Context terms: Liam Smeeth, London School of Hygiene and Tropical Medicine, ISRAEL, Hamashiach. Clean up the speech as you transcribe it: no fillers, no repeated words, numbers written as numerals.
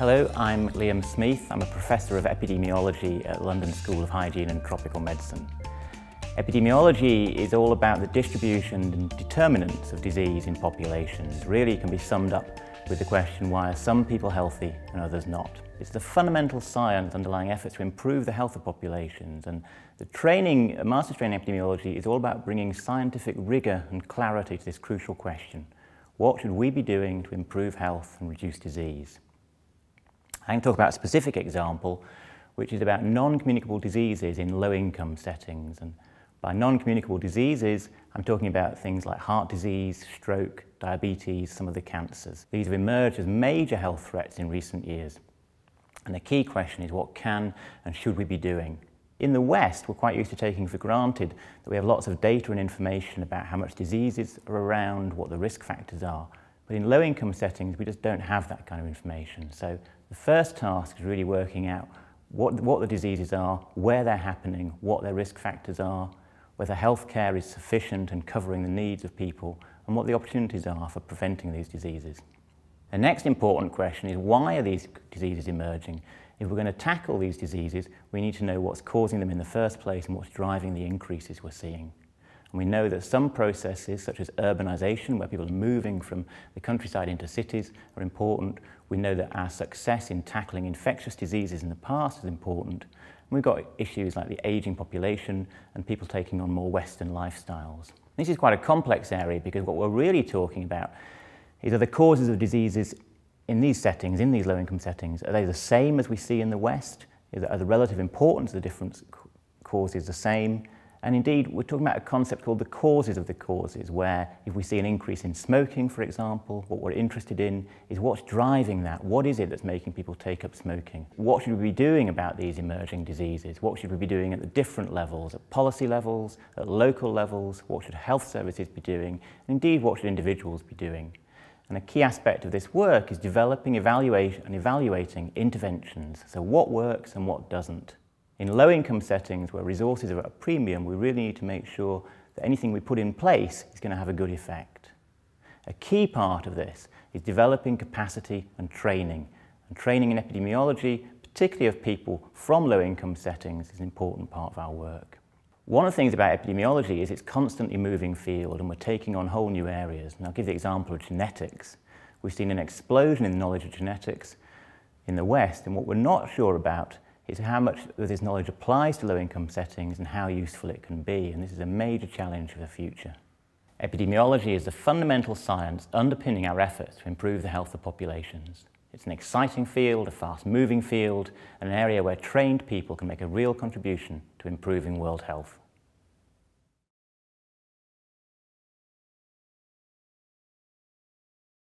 Hello, I'm Liam Smeeth. I'm a Professor of Epidemiology at London School of Hygiene and Tropical Medicine. Epidemiology is all about the distribution and determinants of disease in populations. Really, it can be summed up with the question, why are some people healthy and others not? It's the fundamental science underlying efforts to improve the health of populations, and the training, master's training in epidemiology is all about bringing scientific rigour and clarity to this crucial question. What should we be doing to improve health and reduce disease? I can talk about a specific example, which is about non-communicable diseases in low-income settings. And by non-communicable diseases, I'm talking about things like heart disease, stroke, diabetes, some of the cancers. These have emerged as major health threats in recent years. And the key question is, what can and should we be doing? In the West, we're quite used to taking for granted that we have lots of data and information about how much diseases are around, what the risk factors are. But in low-income settings, we just don't have that kind of information. So the first task is really working out what the diseases are, where they're happening, what their risk factors are, whether healthcare is sufficient and covering the needs of people, and what the opportunities are for preventing these diseases. The next important question is, why are these diseases emerging? If we're going to tackle these diseases, we need to know what's causing them in the first place and what's driving the increases we're seeing. And we know that some processes, such as urbanisation, where people are moving from the countryside into cities, are important. We know that our success in tackling infectious diseases in the past is important. And we've got issues like the ageing population and people taking on more Western lifestyles. This is quite a complex area, because what we're really talking about is, are the causes of diseases in these settings, in these low-income settings, are they the same as we see in the West? Are the relative importance of the different causes the same? And indeed, we're talking about a concept called the causes of the causes, where if we see an increase in smoking, for example, what we're interested in is what's driving that. What is it that's making people take up smoking? What should we be doing about these emerging diseases? What should we be doing at the different levels, at policy levels, at local levels? What should health services be doing? And indeed, what should individuals be doing? And a key aspect of this work is developing, evaluating interventions. So what works and what doesn't. In low-income settings where resources are at a premium, we really need to make sure that anything we put in place is going to have a good effect. A key part of this is developing capacity and training in epidemiology, particularly of people from low-income settings, is an important part of our work. One of the things about epidemiology is it's a constantly moving field, and we're taking on whole new areas. And I'll give the example of genetics. We've seen an explosion in the knowledge of genetics in the West, and what we're not sure about is how much of this knowledge applies to low-income settings and how useful it can be, and this is a major challenge for the future. Epidemiology is the fundamental science underpinning our efforts to improve the health of populations. It's an exciting field, a fast-moving field, and an area where trained people can make a real contribution to improving world health.